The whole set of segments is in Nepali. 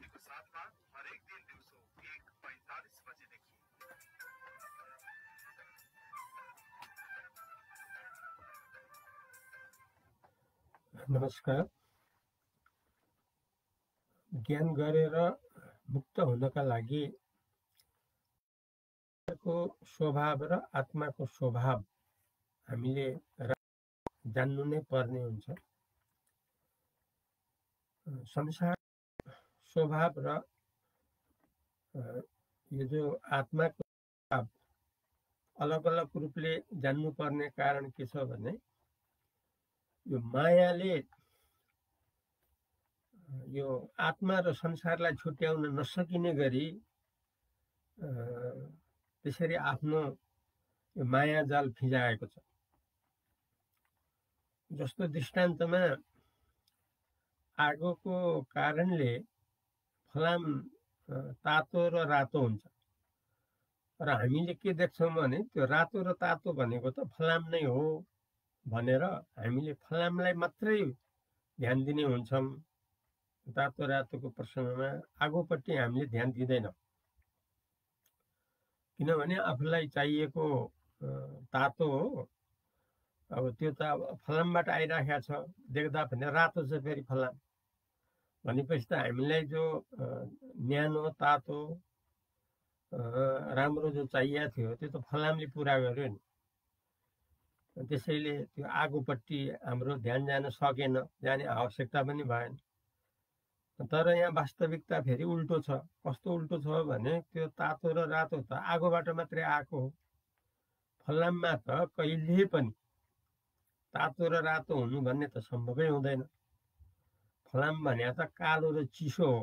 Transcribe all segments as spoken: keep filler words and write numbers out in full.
सात बार और एक दिन दिवसों एक पैंतालीस बजे देखिए। नमस्कार। ज्ञान गरेर मुक्त हुनका लागि को स्वभाव र आत्माको स्वभाव हामीले जान्नु नै पर्ने हुन्छ। संसार स्वभाव र यो जो आत्माको स्वभाव अलग अलग रूपले जान्नु पर्ने कारण के छ भने यो मायाले यो आत्मा र संसारलाई छुट्याउन नसकिने गरी त्यसरी आफ्नो यो माया जाल फिजाएको छ। जस्तो दृष्टान्तमा आगोको कारणले फलाम तातो र रातो हुन्छ र हामीले के देख्छौँ भने त्यो रातो र तातो भनेको त फलाम नै हो भनेर हामीले फलामलाई मात्रै ध्यान दिने हुन्छौँ। तातो रातोको प्रसङ्गमा आगोपट्टि हामीले ध्यान दिँदैनौँ, किनभने आफूलाई चाहिएको तातो हो। अब त्यो त अब फलामबाट आइराखेको छ, देख्दा भने रातो छ फेरि फलाम भनेपछि त हामीलाई जो न्यानो तातो राम्रो जो चाहिएको थियो त्यो त फलामले पुरा गर्यो नि। त्यसैले त्यो आगोपट्टि हाम्रो ध्यान जान सकेन, जाने आवश्यकता पनि भएन। तर यहाँ वास्तविकता फेरि उल्टो छ। कस्तो उल्टो छ भने त्यो तातो र रातो त आगोबाट मात्रै आएको हो। फलाममा त कहिले पनि तातो र रातो हुनु भन्ने त सम्भवै हुँदैन। फलाम भने त कालो र चिसो हो।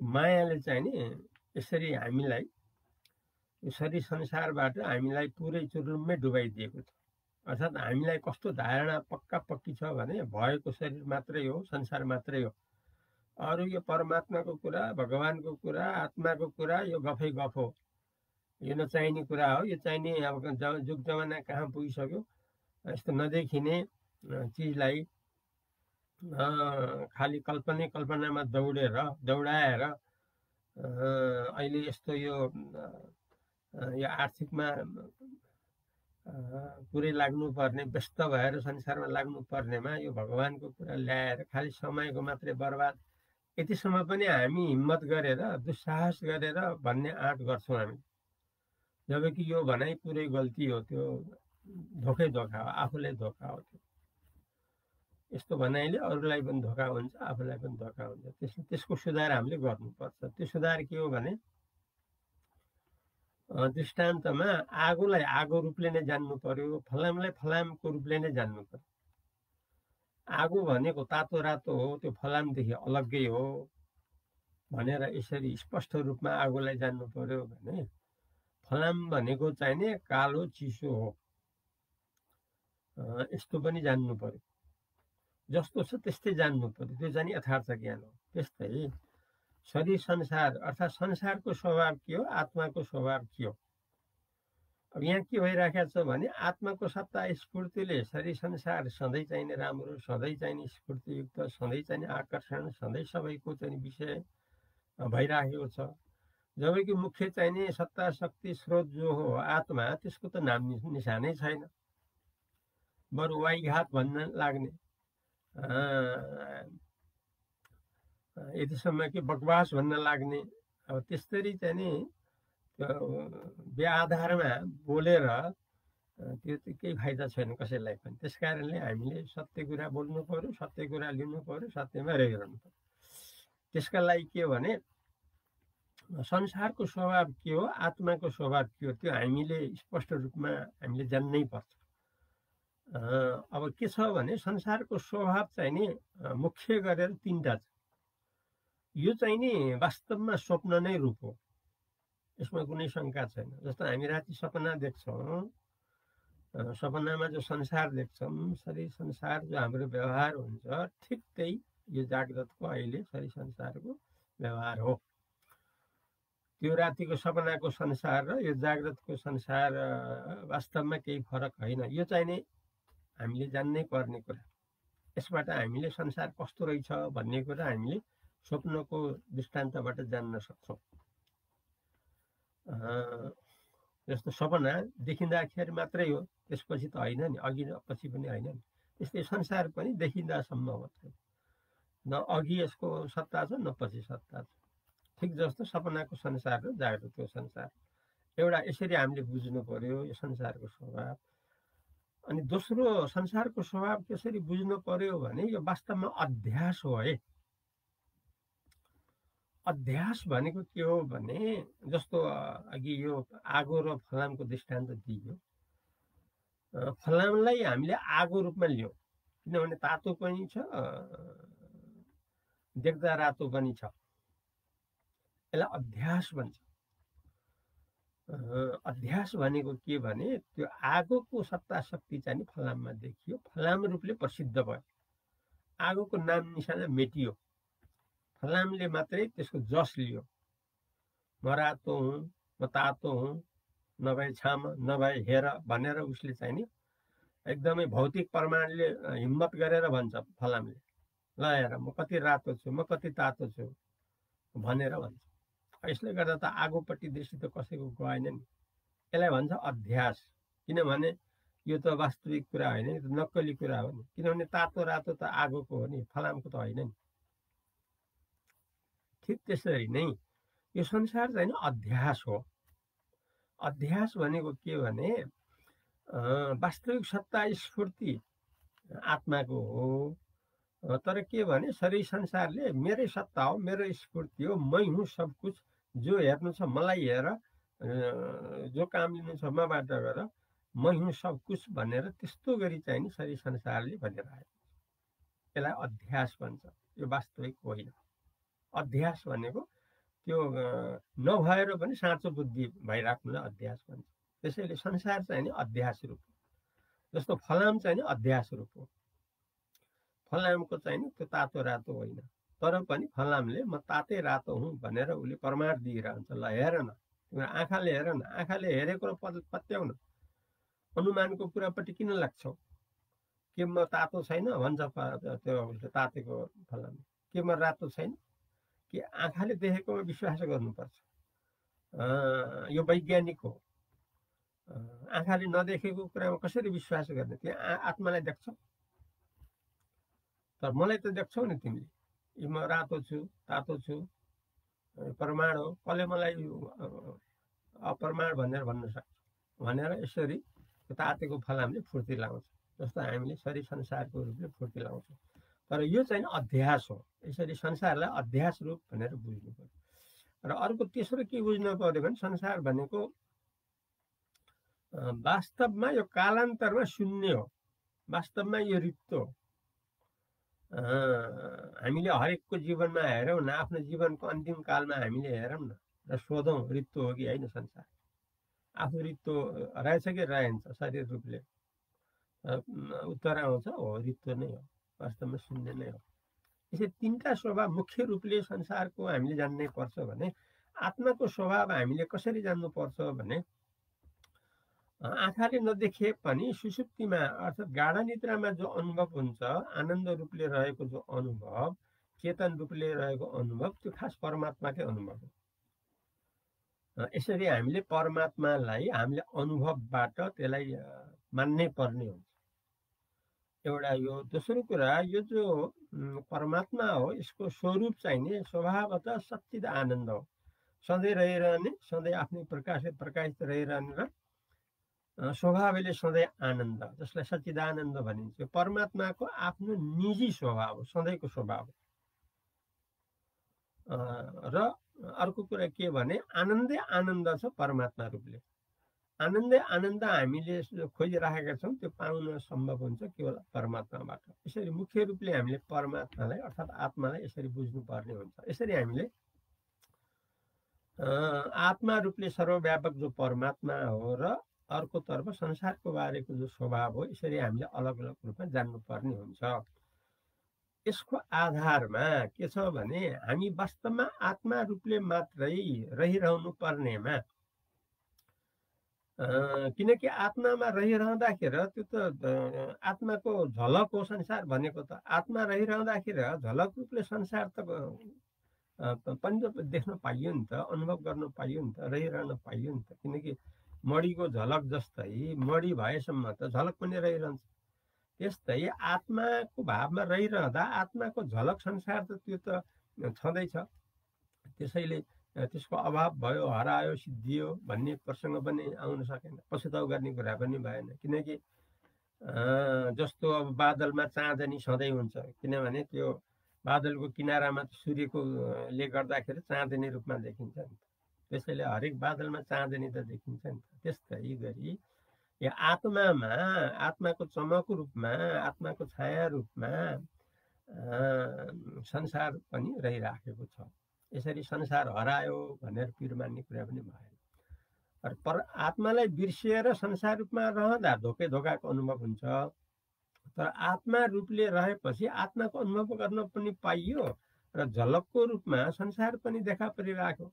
मायाले चाहिँ नि यसरी हामीलाई यसरी संसारबाट हामीलाई पुरै चुरुम्मै डुबाइदिएको छ। अर्थात् हामीलाई कस्तो धारणा पक्का पक्की छ भने भएको शरीर मात्रै हो, संसार मात्रै हो, अरू यो परमात्माको कुरा, भगवानको कुरा, आत्माको कुरा यो गफै गफ हो, यो नचाहिने कुरा हो, यो चाहिने अब जुग जमाना कहाँ पुगिसक्यो। यस्तो नदेखिने चिजलाई खालि कल्पना कल्पनामा दौडेर दौडाएर अहिले यस्तो यो यो आर्थिकमा पुरै लाग्नुपर्ने व्यस्त भएर संसारमा लाग्नुपर्नेमा यो भगवानको कुरा ल्याएर खालि समयको मात्रै बर्बाद। यतिसम्म पनि हामी हिम्मत गरेर दुस्साहस गरेर भन्ने आँट गर्छौँ हामी, जबकि यो भनाइ पुरै गल्ती हो। त्यो धोकै धोका हो, आफूलाई धोका हो। त्यो यस्तो भनाइले अरूलाई पनि धोका हुन्छ, आफूलाई पनि धोका हुन्छ। त्यस त्यसको सुधार हामीले गर्नुपर्छ। त्यो सुधार के हो भने दृष्टान्तमा आगोलाई आगो रूपले नै जान्नु पर्यो, फलामलाई फलामको रूपले नै जान्नु पर्यो। आगो भनेको तातो रातो हो, त्यो फलामदेखि अलग्गै हो भनेर यसरी स्पष्ट रूपमा आगोलाई जान्नु पर्यो भने फलाम भनेको चाहिने कालो चिसो हो, यस्तो पनि जान्नु पर्यो। जस्तो छ त्यस्तै जान्नु पर्यो, त्यो चाहिँ यथार्थ ज्ञान हो। त्यस्तै शरीर संसार अर्थात् संसारको स्वभाव के हो, आत्माको स्वभाव के हो। अब यहाँ के भइराखेको छ भने आत्माको सत्ता स्फूर्तिले शरीर संसार सधैँ चाहिने राम्रो, सधैँ चाहिने स्फूर्तियुक्त, सधैँ चाहिने आकर्षण, सधैँ सबैको चाहिँ विषय भइराखेको छ। जबकि मुख्य चाहिने सत्ता शक्ति स्रोत जो हो आत्मा, त्यसको त नाम निशानै छैन। बरु वाइघात भन्न लाग्ने, यतिसम्म कि बकवास भन्न लाग्ने। अब त्यसरी चाहिँ नि बेआधारमा बोलेर त्यो त केही फाइदा छैन कसैलाई पनि। त्यस कारणले हामीले सत्य कुरा बोल्नु पऱ्यो, सत्य कुरा लिनु पऱ्यो, सत्यमा रहिरहनु पऱ्यो। त्यसका लागि के हो भने संसारको स्वभाव के हो, आत्माको स्वभाव के हो, त्यो हामीले स्पष्ट रूपमा हामीले जान्नै पर्छ। अब के छ भने संसारको स्वभाव चाहिँ नि मुख्य गरेर तिनवटा छ। यो चाहिँ नि वास्तवमा स्वप्न नै रूप हो, यसमा कुनै शङ्का छैन। जस्तो हामी राति सपना देख्छौँ, सपनामा जो संसार देख्छौँ, शरीर संसार जो हाम्रो व्यवहार हुन्छ, ठिक त्यही यो जाग्रतको अहिले शरीर संसारको व्यवहार हो। त्यो रातिको सपनाको संसार र यो जाग्रतको संसार वास्तवमा केही फरक होइन। यो चाहिँ नि हामीले जान्नै पर्ने कुरा। यसबाट हामीले संसार कस्तो रहेछ भन्ने कुरा हामीले स्वप्नको दृष्टान्तबाट जान्न सक्छौँ। जस्तो सपना देखिँदाखेरि मात्रै हो, त्यसपछि त होइन नि, अघि पछि पनि होइन नि। त्यस्तै संसार पनि देखिँदासम्म हो, न अघि यसको सत्ता छ न पछि सत्ता छ। ठिक जस्तो सपनाको संसार र जागृतको संसार एउटा यसरी हामीले बुझ्नु पर्यो यो संसारको स्वभाव। अनि दोस्रो संसारको स्वभाव कसरी बुझ्नु पर्यो भने यो वास्तवमा अध्यास हो है। अध्यास भनेको के हो भने जस्तो अघि यो आगो र फलामको दृष्टान्त दियो। फलामलाई हामीले आगो रूपमा लियौँ किनभने तातो पनि छ, देख्दा रातो पनि छ। यसलाई अध्यास भन्छ। अध्यास भनेको के भने त्यो आगोको सत्ता शक्ति चाहिँ फलाममा देखियो, फलाम रूपले प्रसिद्ध भयो, आगोको नाम निशाना मेटियो, फलामले मात्रै त्यसको जस लियो। म रातो हुँ, म तातो हुँ, नभए छाम नभए हेर भनेर उसले चाहिँ नि एकदमै भौतिक प्रमाणले हिम्मत गरेर भन्छ फलामले, ल हेर म कति रातो छु, म कति तातो छु भनेर भन्छ। यसले गर्दा त आगोपट्टि दृष्टि त कसैको गएन नि। यसलाई भन्छ अध्यास, किनभने यो त वास्तविक कुरा होइन, यो त नक्कली कुरा हो नि। किनभने तातो रातो त आगोको हो नि, फलामको त होइन नि। ठिक त्यसरी नै यो संसार चाहिँ अध्यास हो। अध्यास भनेको के भने वास्तविक सत्ता स्फूर्ति आत्माको हो, तर के भने शरीर संसारले मेरै सत्ता हो, मेरो स्फूर्ति हो, मै हुँ सब कुछ, जो हेर्नु छ मलाई हेर, जो काम लिनु छ मबाट गर, मै हुँ सब कुछ भनेर त्यस्तो गरी चाहिँ नि शरीर संसारले भनेर आयो। यसलाई अध्यास भन्छ, यो वास्तविक होइन। अध्यास भनेको त्यो नभएर पनि साँचो बुद्धि भइराख्नुलाई अध्यास भन्छ। त्यसैले संसार चाहिँ नि अध्यास रूप हो, जस्तो फलाम चाहिँ नि अध्यास रूप हो। फलामको चाहिँ नि त्यो तातो रातो होइन, तर पनि फलामले म तातै रातो हुँ भनेर उसले प्रमाण दिइरहन्छ। ल हेर न, तिम्रो आँखाले हेर न, आँखाले हेरेको पत्याउन, अनुमानको कुरापट्टि किन लाग्छौ? के म तातो छैन भन्छ त्यो उसले तातेको फलामले, के म रातो छैन? कि आँखाले देखेकोमा विश्वास गर्नुपर्छ, यो वैज्ञानिक हो। आँखाले नदेखेको कुरामा कसरी विश्वास गर्ने? त्यो आत्मालाई देख्छौ, तर मलाई त देख्छौ नि तिमीले। म रातो छु, तातो छु, प्रमाण हो, कसले मलाई अप्रमाण भनेर भन्न सक्छ भनेर यसरी तातेको फलामले फुर्ती लाउँछ। जस्तो हामीले शरीर संसारको रूपले फुर्ती लाउँछौँ, तर यो चाहिँ अध्यास हो। यसरी संसारलाई अध्यास रूप भनेर बुझ्नु पर्यो। र अर्को तेस्रो के बुझ्नु पर्यो भने संसार भनेको वास्तवमा यो कालान्तरमा शून्य हो, वास्तवमा यो रिक्त हो। हामीले हरेकको जीवनमा हेरौँ न, आफ्नो जीवनको अन्तिम कालमा हामीले हेरौँ न र सोधौँ रित्तो हो कि होइन संसार। आफू रित्तो रहेछ कि रहन्छ शरीर रूपले, उत्तर आउँछ हो रित्तो नै हो, वास्तवमा शून्य नै हो। यसरी तिनवटा स्वभाव मुख्य रूपले संसारको हामीले जान्नै पर्छ भने आत्माको स्वभाव हामीले कसरी जान्नुपर्छ भने आँखाले नदेखे पनि सुसुप्तिमा अर्थात् गाढा निद्रामा जो अनुभव हुन्छ, आनन्द रूपले रहेको जो अनुभव, चेतन रूपले रहेको अनुभव, त्यो खास परमात्माकै अनुभव हो। यसरी हामीले परमात्मालाई हामीले अनुभवबाट त्यसलाई मान्नै पर्ने हुन्छ। एउटा यो। दोस्रो कुरा, यो जो परमात्मा हो यसको स्वरूप चाहिने स्वभावतः सच्चिद आनन्द हो, सधैँ रहिरहने, सधैँ आफ्नै प्रकाशले प्रकाशित रहिरहने र स्वभावले सधैँ आनन्द, जसलाई सच्चिदानन्द भनिन्छ। परमात्माको आफ्नो निजी स्वभाव हो, सधैँको स्वभाव हो। र अर्को कुरा के भने आनन्दै आनन्द छ परमात्मा रूपले। आनन्दै आनन्द हामीले खोजिराखेका छौँ त्यो पाउन सम्भव हुन्छ केवल परमात्माबाट। यसरी मुख्य रूपले हामीले परमात्मालाई अर्थात् आत्मालाई यसरी बुझ्नुपर्ने हुन्छ। यसरी हामीले आत्मा रूपले सर्वव्यापक जो परमात्मा हो र अर्कोतर्फ संसारको बारेको जो स्वभाव हो यसरी हामीले अलग अलग रूपमा जान्नुपर्ने हुन्छ। यसको आधारमा के छ भने हामी वास्तवमा आत्मा रूपले मात्रै रहिरहनु पर्नेमा क्योंकि आत्मा में रही रहता तो, तो आत्मा को झलक हो संसार भनेको त आत्मा रही रहता झलक रूप ले संसार तो देखना पाइयो नि त अनुभव गर्न पाइयो नि त रही रहन पाइयो नि त क्योंकि मड़ी को झलक जस्तै मड़ी भएसम्म तो झलक पनि रही रहन्छ। त्यस्तै आत्मा को भाव में रही रहता आत्मा को झलक संसार तो त्यो त छँदै छ। त्यसैले त्यसको अभाव भयो हरायो सिद्धियो भन्ने प्रसंग पनि आउन सकेन, पछताउ गर्ने कुरा पनि भएन। किनकि जस्तो अब बादलमा चाँदनी सधैं हुन्छ, किनभने त्यो बादलको किनारामा सूर्यकोले गर्दाखेरि चाँदनी रूपमा देखिन्छ नि, त्यसैले हरेक बादलमा चाँदनी त देखिन्छ नि। त्यस्तै गरी यो आत्मामा आत्माको चमकको रूपमा आत्माको छाया रूपमा संसार पनि रहिराखेको छ। यसरी संसार हरायो भनेर पीर मान्ने कुरा पनि भएन। र पर आत्मालाई बिर्सिएर संसार रूपमा रहँदा धोकै धोकाको अनुभव हुन्छ, तर आत्मा रूपले रहेपछि आत्माको अनुभव गर्न पनि पाइयो र झलकको रूपमा संसार पनि देखा परिरहेको,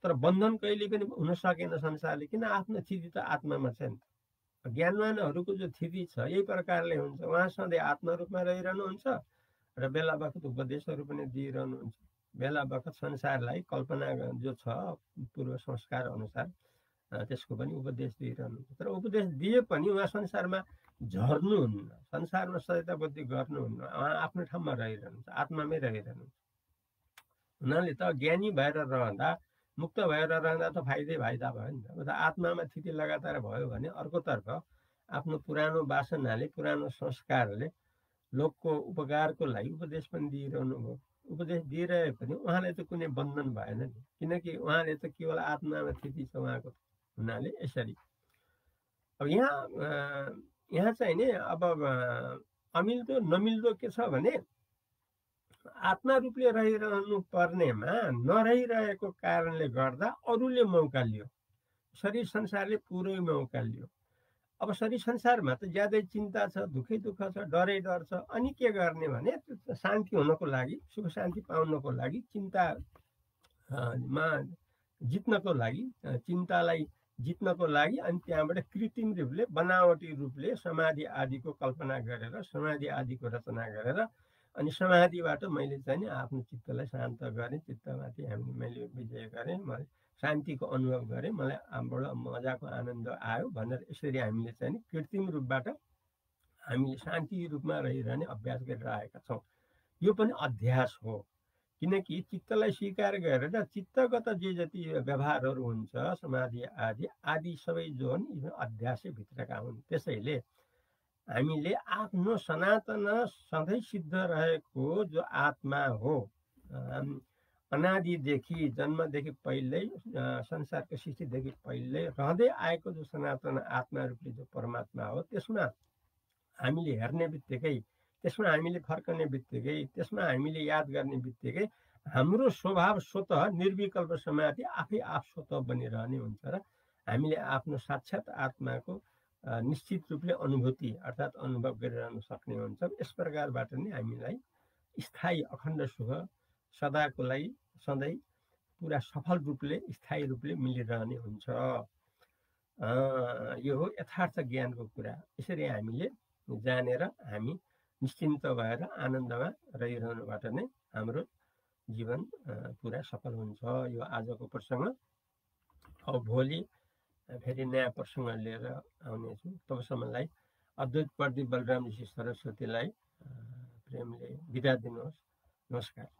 तर बन्धन कहिले पनि हुन सकेन संसारले। किन? आफ्नो स्थिति त आत्मामा छ नि। ज्ञानवानहरूको जो स्थिति छ यही प्रकारले हुन्छ, उहाँ सधैँ आत्मा रूपमा रहिरहनुहुन्छ र बेला बखत उपदेशहरू पनि दिइरहनुहुन्छ। बेला बखत संसारलाई कल्पना जो छ पूर्व संस्कार अनुसार त्यसको पनि उपदेश दिइरहनुहुन्छ, तर उपदेश दिए पनि उहाँ संसारमा झर्नुहुन्न, संसारमा सचेताबुद्धि गर्नुहुन्न, उहाँ आफ्नो ठाउँमा रहिरहनुहुन्छ, आत्मामै रहिरहनुहुन्छ। हुनाले त ज्ञानी भएर रहँदा मुक्त भएर रहँदा त फाइदै फाइदा भयो नि त। उता आत्मामा स्थिति लगातार भयो भने अर्कोतर्फ आफ्नो पुरानो वासनाले पुरानो संस्कारले लोकको उपकारको लागि उपदेश पनि दिइरहनु भयो। उपदेश दिइरहे पनि उहाँले त कुनै बन्धन भएन नि, किनकि उहाँले त केवल आत्मामा स्थिति छ उहाँको। हुनाले यसरी अब यहाँ यहाँ चाहिँ नि अब अमिल्दो नमिल्दो के छ भने आत्मा रूपले रहिरहनु पर्नेमा नरहिरहेको कारणले गर्दा अरूले मौका लियो, शरीर संसारले पुरै मौका लियो। अब शरीर संसारमा त ज्यादै चिन्ता छ, दुखै दुःख छ, डरै डर छ, अनि के गर्ने भने शान्ति हुनको लागि सुख शान्ति पाउनको लागि चिन्तामा जित्नको लागि चिन्तालाई जित्नको लागि अनि त्यहाँबाट कृत्रिम रूपले बनावटी रूपले समाधि आदिको कल्पना गरेर समाधि आदिको रचना गरेर अनि समाधिबाट मैले चाहिँ नि आफ्नो चित्तलाई शान्त गरेँ, चित्तमाथि हामी मैले विजय गरेँ, मैले शान्तिको अनुभव गरेँ, मलाई हाम्रो मजाको आनन्द आयो भनेर यसरी हामीले चाहिँ नि कृत्रिम रूपबाट हामीले शान्ति रूपमा रहिरहने अभ्यास गरिरहेका छौँ। यो पनि अभ्यास हो, किनकि चित्तलाई स्वीकार गरेर चित्तगत जे जति व्यवहारहरू हुन्छ समाधि आदि आदि सबै जो हुन् यी अभ्यासभित्रका हुन्। त्यसैले हामीले आफ्नो सनातन सधैँ सिद्ध रहेको जो आत्मा हो अनादिदेखि जन्मदेखि पहिल्यै संसारको सृष्टिदेखि पहिल्यै रहँदै आएको जो सनातन आत्मा रूपले जो परमात्मा हो त्यसमा हामीले हेर्ने बित्तिकै त्यसमा हामीले फर्कने बित्तिकै त्यसमा हामीले याद गर्ने बित्तिकै हाम्रो स्वभाव स्वतः निर्विकल्प समाधि आफै आफ स्वतः बनिरहने हुन्छ र हामीले आफ्नो साक्षात् आत्माको निश्चित रूपले अनुभूति अर्थात् अनुभव गरिरहन सक्ने हुन्छ। यस प्रकारबाट नै हामीलाई स्थायी अखण्ड सुख सदाको लागि सधैँ पुरा सफल रूपले स्थायी रूपले मिलिरहने हुन्छ। यो हो यथार्थ ज्ञानको कुरा। यसरी हामीले जानेर हामी निश्चिन्त भएर आनन्दमा रहिरहनुबाट नै हाम्रो जीवन पुरा सफल हुन्छ। यो आजको प्रसङ्ग। अब भोलि फेरि नयाँ प्रसङ्ग लिएर आउनेछु। तबसम्मलाई अद्वैत प्रदीप बलराम जी सी सरस्वतीलाई प्रेमले बिदा दिनुहोस्। नमस्कार।